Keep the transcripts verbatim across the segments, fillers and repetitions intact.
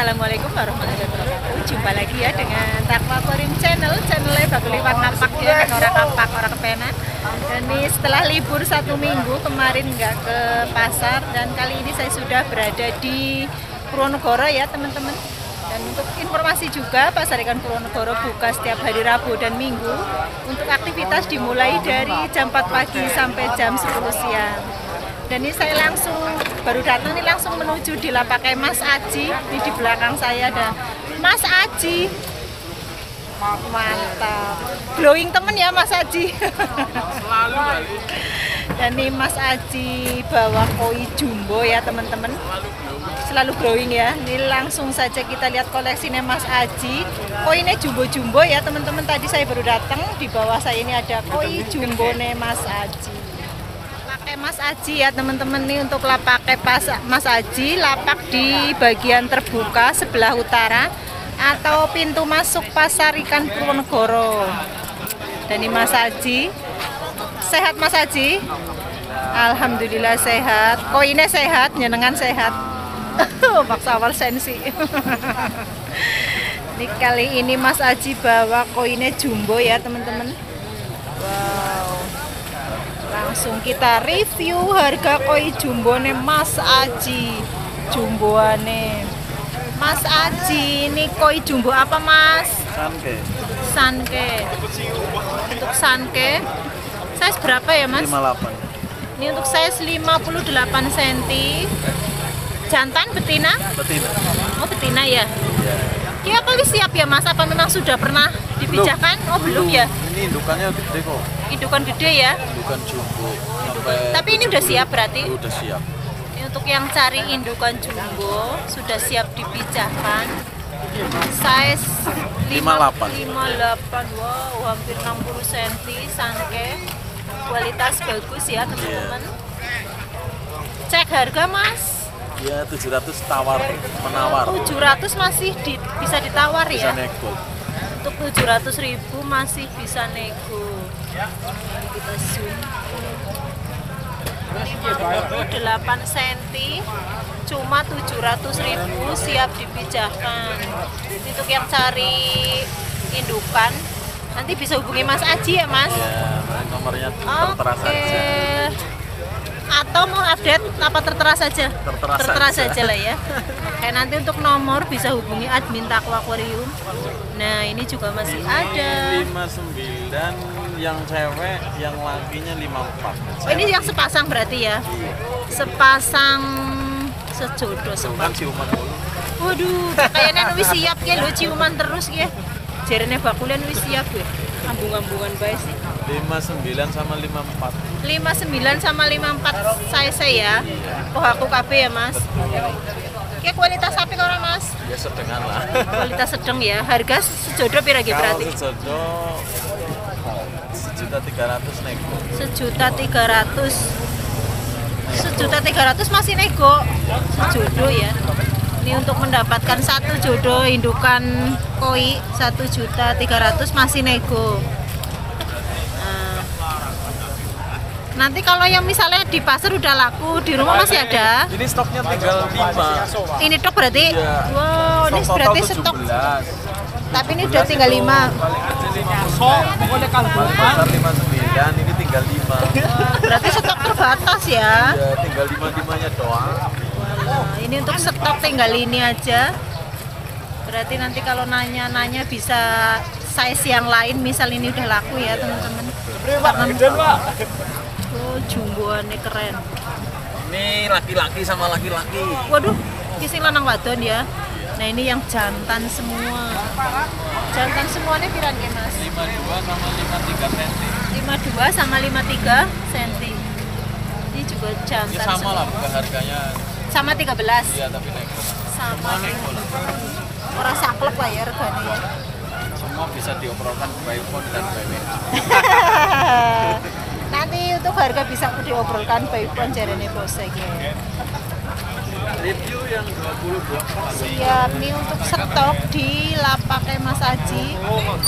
Assalamualaikum warahmatullahi wabarakatuh. Jumpa lagi ya dengan Taqwa Aquarium Channel. Channelnya baru lewat napak ya, orang napak, orang kepenan. Dan ini setelah libur satu minggu kemarin nggak ke pasar, dan kali ini saya sudah berada di Purwonegoro ya teman-teman. Dan untuk informasi juga, Pasar Ikan Purwonegoro buka setiap hari Rabu dan Minggu. Untuk aktivitas dimulai dari jam empat pagi sampai jam sepuluh siang. Dan ini saya langsung baru datang nih, langsung menuju di lapaknya Mas Aji. Ini di belakang saya ada Mas Aji. Mantap. Glowing temen ya Mas Aji. Selalu kali. Dan ini Mas Aji bawa koi jumbo ya teman-teman. Selalu growing ya. Ini langsung saja kita lihat koleksinya Mas Aji. Koinnya jumbo-jumbo ya teman-teman. Tadi saya baru datang, di bawah saya ini ada koi jumbone Mas Aji. Lapak Mas Aji ya teman-teman, nih untuk lapak Mas Aji, lapak di bagian terbuka sebelah utara atau pintu masuk Pasar Ikan Purwonegoro. Dan ini Mas Aji. Sehat Mas Aji? Alhamdulillah sehat. Koinnya sehat, nyenengan sehat. Paksa awal sensi. Ini kali ini Mas Aji bawa koinnya jumbo ya teman-teman. Wow. Langsung kita review harga koi jumbo nih Mas Aji. Jumboane Mas Aji, ini koi jumbo apa Mas? Sanke. Sanke. Untuk sanke size berapa ya Mas? lima puluh delapan. Ini untuk size lima puluh delapan sentimeter. Jantan, betina? Betina. Oh betina ya? Iya. Apa wis siap ya Mas? Apa memang sudah pernah dipijahkan? Belum. Oh belum ya? Ini indukannya gede kok. Indukan gede ya? Indukan jumbo. Tapi ini udah siap berarti? Udah siap. Ini untuk yang cari indukan jumbo, sudah siap dipijahkan. Size lima puluh delapan. lima puluh delapan, wow, hampir enam puluh sentimeter, sanke. Kualitas bagus ya teman-teman. Yeah. Cek harga Mas. Ya tujuh ratus tawar menawar. tujuh ratus masih di, bisa ditawar bisa ya. Bisa nego. Untuk tujuh ratus ribu masih bisa nego. Kita zoom. lima puluh delapan sentimeter cuma tujuh ratus ribu siap dipijahkan. Untuk yang cari indukan nanti bisa hubungi Mas Aji ya Mas. Ya, nomornya tertera saja. Atau mau update apa tertera saja? Tertera, tertera saja. saja lah ya. Kayak nanti untuk nomor bisa hubungi admin Taqwa Aquarium. Nah ini juga masih ini ada. lima puluh sembilan yang cewek, yang lakinya lima puluh empat. Oh, ini yang sepasang berarti ya? Sepasang sejodoh sepasang. Ciuman. Waduh, kayaknya wis siap ya, lu ciuman terus ya. Jarene bakulen wis siap ya. Ambung-ambungan bae sih. lima puluh sembilan sama lima puluh empat. lima puluh sembilan sama lima puluh empat size ya. Kohaku K B ya, Mas. Oke, kualitas sapi kok ora, Mas? Ya sedang lah. Kualitas sedang ya. Harga sejodoh pira iki berarti? Sejodoh sejuta tiga ratus nego. sejuta tiga ratus. sejuta tiga ratus masih nego. Sejodoh ya. Ini untuk mendapatkan satu jodoh indukan koi satu juta tiga ratus masih nego. Nah, nanti kalau yang misalnya di pasar udah laku, di rumah masih ada. Ini stoknya tinggal lima. Ini stok berarti? Iya. Wow, stok ini berarti stok. Tapi ini udah tinggal lima. lima puluh sembilan ini tinggal lima. Oh, berarti stok terbatas ya? Iya, tinggal lima-limanya doang. Ini untuk stok tinggal ini aja. Berarti nanti kalau nanya-nanya bisa size yang lain. Misal ini udah laku ya teman-teman. Oh jumboannya keren. Ini laki-laki sama laki-laki. Waduh, ini lanang wadon ya. Nah ini yang jantan semua. Jantan semuanya piran ya Mas? lima puluh dua sama lima puluh tiga sentimeter. Ini juga jantan. Ini sama semua. Lah bukan harganya. Sama tiga belas. Iya, tapi naik. Sama naik. Ora saklek lah ya regane ya. Semua bisa dioperkan by phone dan by W A. Nanti untuk harga bisa dioperkan by phone jarene bos iki. Review yang dua puluh dua. Siap nih untuk stok di lapaknya Mas Aji.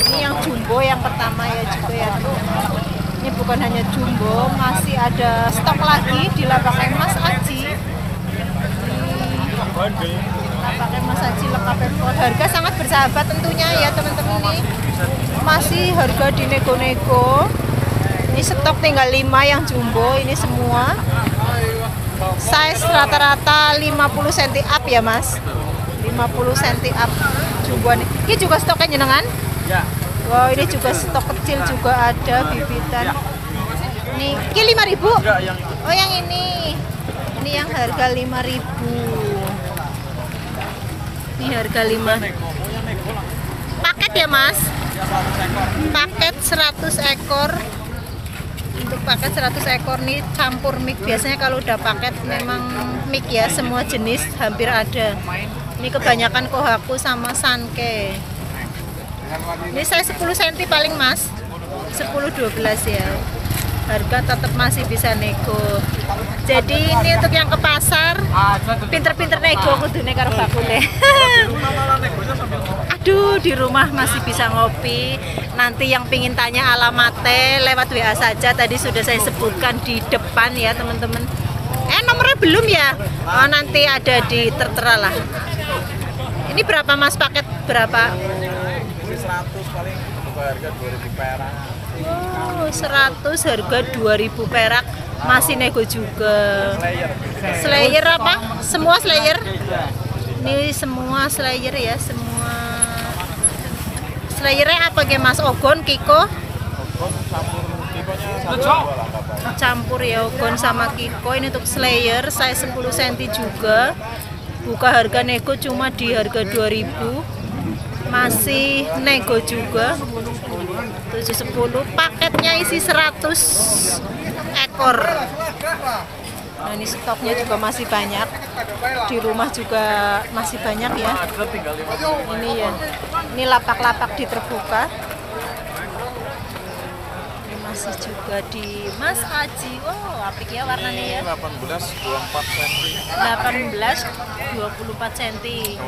Ini yang jumbo yang pertama ya juga ya. Ini bukan hanya jumbo, masih ada stok lagi di lapaknya Mas Aji. One day. pakai Mas Aji lengkap perform. Harga sangat bersahabat tentunya ya teman-teman, ini masih harga dinego-nego. Ini stok tinggal lima yang jumbo, ini semua size rata-rata lima puluh senti up ya Mas, lima puluh senti up jumbo nih. Ini juga stoknya jenengan? Ya. Wow, ini juga stok kecil juga ada bibitan. Nih, ini lima ribu. Oh, yang ini, ini yang harga lima ribu. Ini harga lima. Paket ya Mas? Paket seratus ekor. Untuk paket seratus ekor nih campur mic. Biasanya kalau udah paket memang mic ya, semua jenis hampir ada. Ini kebanyakan Kohaku sama Sanke. Ini saya sepuluh senti paling Mas, sepuluh dua belas ya. Harga tetap masih bisa nego. Jadi ini untuk yang ke pasar, pinter-pinter nego kudune karo bakune. Aduh, di rumah masih bisa ngopi. Nanti yang pingin tanya alamatnya lewat W A saja, tadi sudah saya sebutkan di depan ya teman-teman. Eh, nomornya belum ya? Oh, nanti ada di tertera lah. Ini berapa Mas, paket berapa? seratus paling harga dua ribu perak. Oh, seratus harga dua ribu perak masih nego juga. Slayer apa? Semua slayer. Ini semua slayer ya, semua. Slayernya apa ge Mas? Ogon, Kiko? Ogon campur Kikonya campur ya, Ogon sama Kiko. Ini untuk slayer size sepuluh senti juga. Buka harga nego cuma di harga dua ribu. Masih nego juga. Tujuh sepuluh paketnya isi seratus ekor. Nah, ini stoknya juga masih banyak, di rumah juga masih banyak ya. Ini ya, ini lapak-lapak diterbuka. Ini masih juga di Mas Aji. Wow, apik ya warnanya ya. Delapan belas dua puluh empat senti.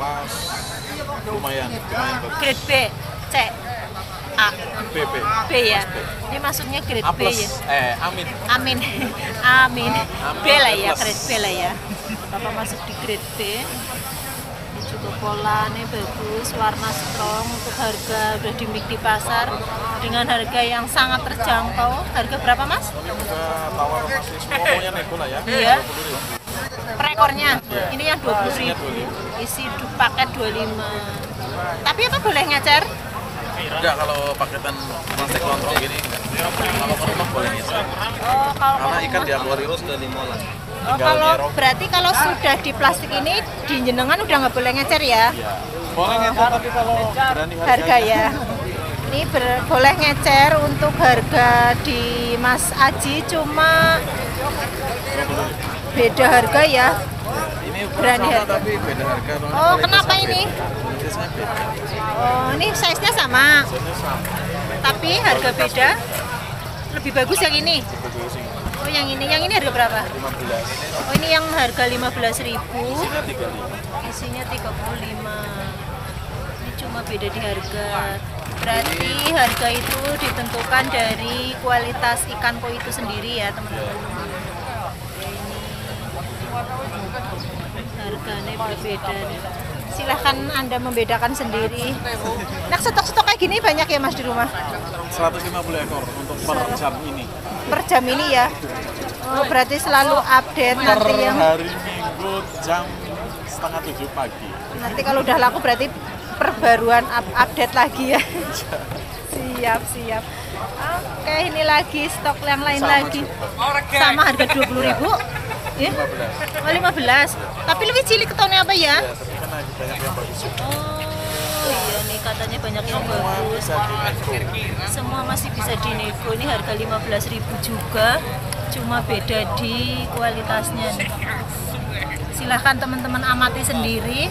Lumayan, lumayan grade B, C, A, B, B, B ya. Ini maksudnya grade A plus, B ya. Eh, amin. Amin, amin. B lah ya, grade B lah ya. Bapak masuk di grade B. Ini juga polanya bagus, warna strong. Untuk harga udah dimik di pasar dengan harga yang sangat terjangkau. Harga berapa Mas? Tawar masih semuanya nego lah ya. Iya. Prekornya ini yang dua puluh ribu, isi paket dua puluh lima. Tapi apa boleh ngecer? Enggak, kalau paketan plastik lontong gini enggak. Kalau ke rumah boleh ngecer. Oh, kalau karena ikan di akuarium sudah limolan. Oh, kalau berarti kalau sudah di plastik ini di jenengan udah nggak boleh ngecer ya? Iya. Boleh ngecer tapi kalau berani harga ya. Ini boleh ngecer untuk harga di Mas Aji, cuma beda harga ya. Ini berani sama, harga. Tapi beda harga. Oh, kenapa ini? Oh, ini size-nya sama. Tapi harga beda. Lebih bagus yang ini. Oh, yang ini. Yang ini harga berapa? Oh, ini yang harga lima belas ribu. Isinya tiga puluh lima. Ini cuma beda di harga. Berarti harga itu ditentukan dari kualitas ikan koi itu sendiri ya, teman-teman. Harganya berbeda. Silahkan Anda membedakan sendiri. Nah, stok-stok kayak gini banyak ya Mas di rumah? seratus lima puluh ekor untuk per jam ini. Per jam ini ya. Oh, berarti selalu update per nanti yang hari Minggu jam setengah tujuh pagi. Nanti kalau udah laku berarti perbaruan up update lagi ya. Siap, siap. Oke, ini lagi stok yang lain sama lagi. Juga. Sama harga dua puluh ribu. Ya? Oh, lima belas. Tapi lebih cilik ke tahunnya apa ya? Oh iya, nih katanya banyak yang bagus. Semua masih bisa dinego. Ini harga lima belas ribu juga. Cuma beda di kualitasnya nih. Silahkan teman-teman amati sendiri.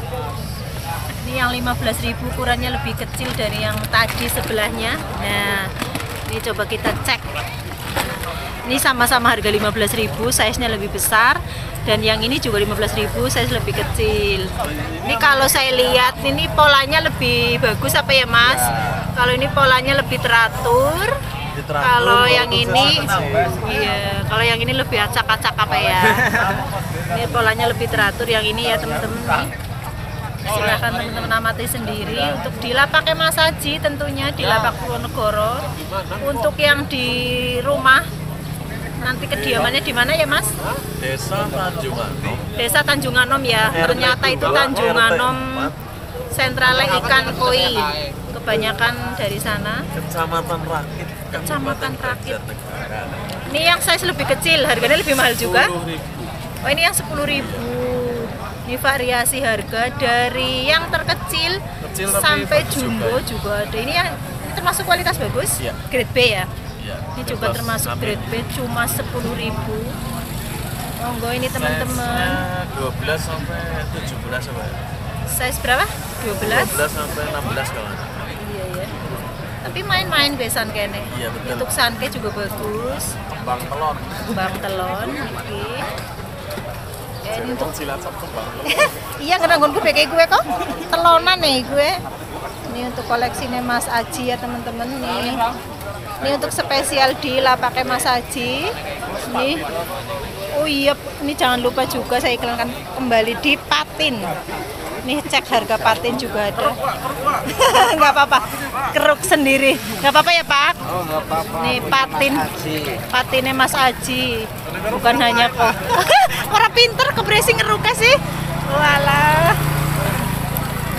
Ini yang lima belas ribu ukurannya lebih kecil dari yang tadi sebelahnya. Nah, ini coba kita cek. Ini sama-sama harga lima belas ribu, size-nya lebih besar, dan yang ini juga lima belas ribu, size lebih kecil. Ini kalau saya lihat ini polanya lebih bagus apa ya Mas? Ya. Kalau ini polanya lebih teratur. Diteratur, kalau yang ini iya, kalau yang ini lebih acak-acak apa ya? Ini polanya lebih teratur yang ini ya teman-teman. silahkan teman-teman amati sendiri. Untuk di lapaknya Mas Aji tentunya di lapak Purwonegoro. Untuk yang di rumah nanti kediamannya di mana ya Mas? Desa Tanjung Anom. Desa Tanjung Anom ya. Ternyata itu Tanjung Anom sentrale ikan koi. Kebanyakan dari sana. Kecamatan Rakit. Kecamatan Rakit. Ini yang size lebih kecil, harganya lebih mahal juga. Oh ini yang sepuluh ribu. Ini variasi harga dari yang terkecil kecil, sampai jumbo juga. Ada. Ini yang ini termasuk kualitas bagus. Ya. Grade B ya. Ya, ini juga termasuk grade B, cuma sepuluh ribu. Monggo ini teman-teman. dua belas sampai tujuh belas apa ya? Size berapa? dua belas sampai enam belas kawan. Iya ya. Tapi main-main besan kene. Iya, betul. Untuk sanke juga bagus. Bang telon. Bang telon iki. Ya ini untuk cilacap bang telon. Iya, ngenanggonku beke gue kok. Telonan nih gue. Ini untuk koleksinya Mas Aji ya teman-teman nih. Ini untuk spesial di lapaknya Mas Aji. Nih. Oh iya, ini jangan lupa juga saya iklankan kembali di patin. Nih cek harga patin juga ada. Enggak apa-apa. Keruk sendiri. Enggak apa-apa ya, Pak? Oh, enggak apa-apa. Nih patin. Patinnya Mas Aji. Bukan hanya kok. Orang pinter kebresi ngeruka sih. Walah.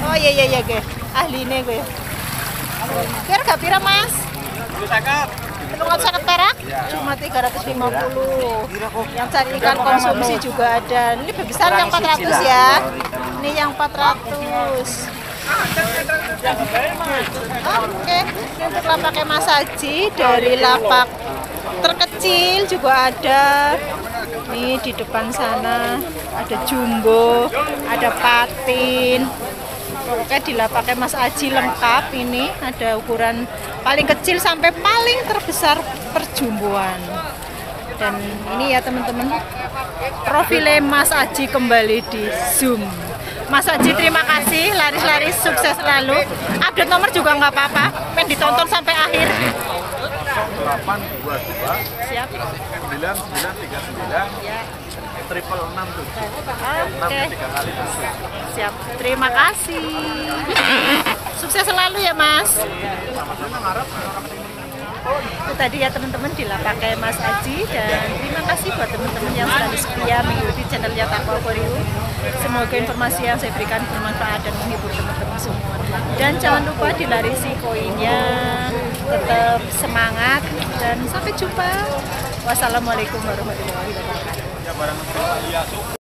Oh iya iya iya, guys. Ahline gue. Biar gak pira, Mas? tiga ratus perak, cuma tiga ratus lima puluh. Yang cari ikan konsumsi juga ada. Ini besar yang empat ratus ya. Ini yang empat ratus. Oke, ini untuk lapaknya Mas Aji. Dari lapak terkecil juga ada. Nih di depan sana ada jumbo, ada patin. Oke, di lapaknya Mas Aji lengkap. Ini ada ukuran paling kecil sampai paling terbesar perjumboan. Dan ini ya teman-teman, profile Mas Aji kembali di zoom. Mas Aji terima kasih, laris-laris, sukses selalu. Update nomor juga nggak apa-apa, men ditonton sampai akhir. delapan dua dua siap. sembilan sembilan tiga sembilan triple enam tuh, enam tiga kali tujuh. Siap, terima kasih. Sukses selalu ya Mas. Itu tadi ya teman-teman di lapaknya Mas Aji, dan terima kasih buat teman-teman yang selalu setia mengikuti channelnya Taqwa Aquarium. Semoga informasi yang saya berikan bermanfaat dan menghibur teman-teman semua. Dan jangan lupa dilarisi koinnya, tetap semangat dan sampai jumpa. Wassalamualaikum warahmatullahi wabarakatuh. Ya barang.